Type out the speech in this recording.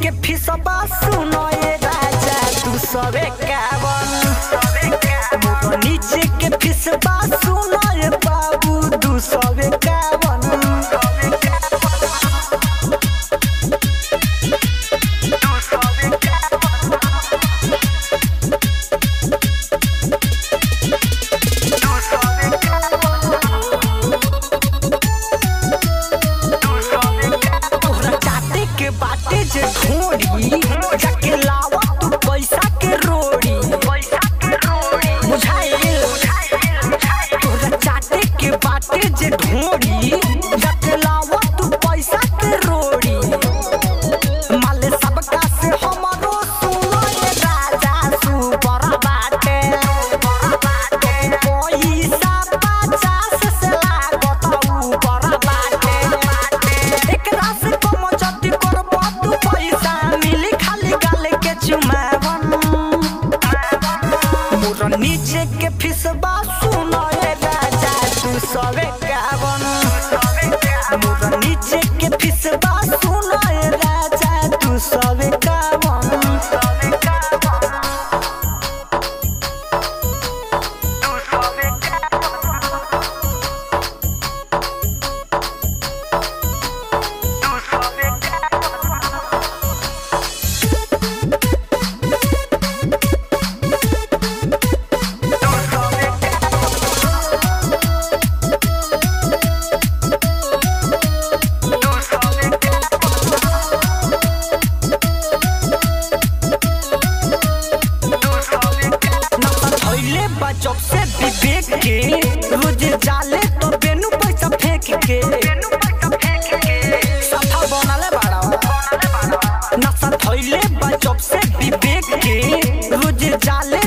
के फिसबा सुनो ए राजा तू सबे कावन नीचे के फिसबा सुनो ए बाबू तू सबे कावन नीचे के फिसबा सुनो ए राजा तू सबे कावन नीचे के फिसबा सुनो ए राजा तू सबे कावन जब से विवेक के रोज जाले तो बेनू पैसा फेंक के साथा बनाले बाड़ा नशा थैले बा जब से विवेक के रोज जाले